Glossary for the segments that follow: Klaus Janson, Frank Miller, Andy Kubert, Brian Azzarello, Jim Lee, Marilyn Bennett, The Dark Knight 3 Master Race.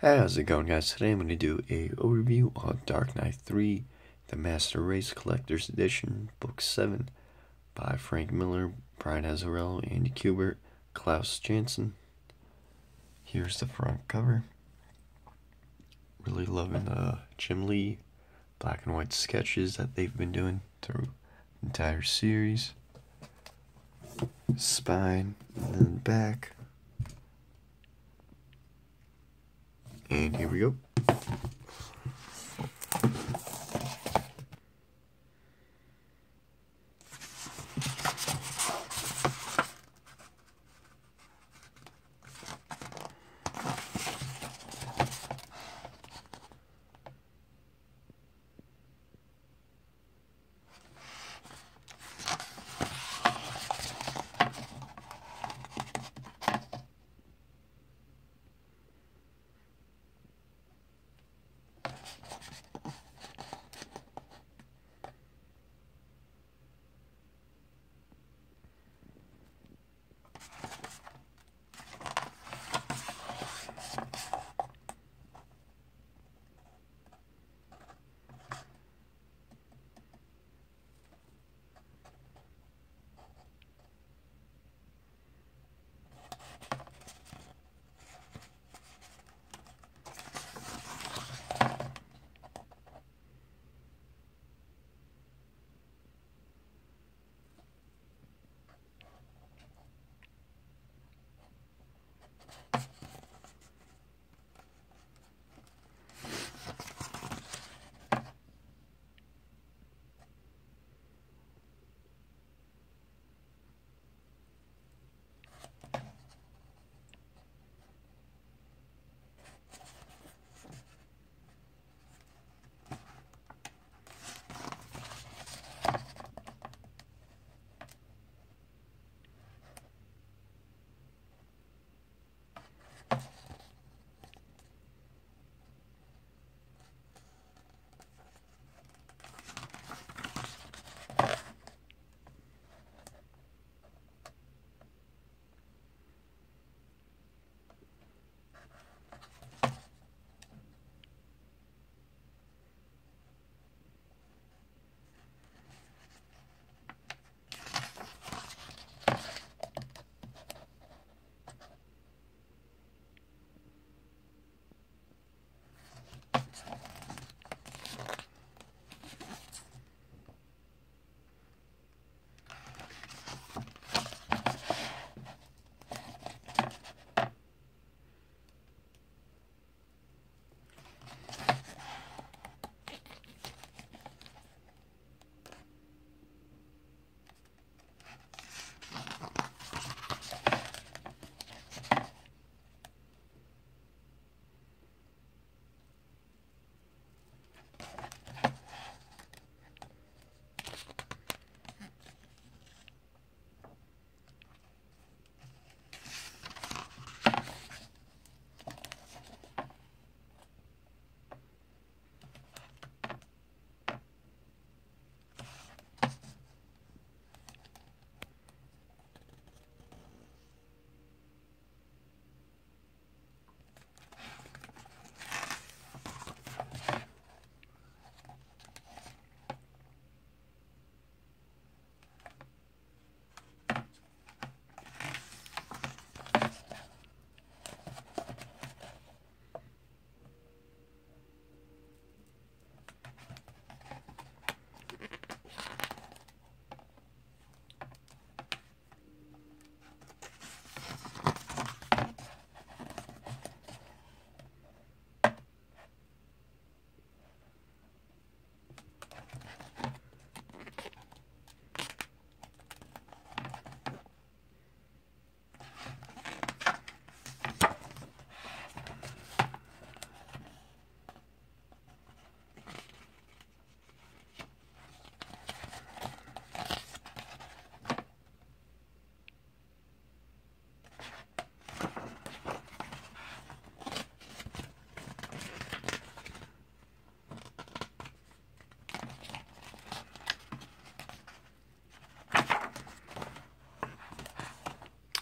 Hey, how's it going, guys? Today I'm going to do a overview on Dark Knight 3, the Master Race Collector's Edition, Book 7, by Frank Miller, Brian Azzarello, Andy Kubert, Klaus Janson. Here's the front cover. Really loving the Jim Lee black and white sketches that they've been doing through the entire series. Spine, and then the back. And here we go.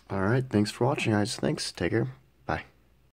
Alright, thanks for watching, guys. Thanks, take care.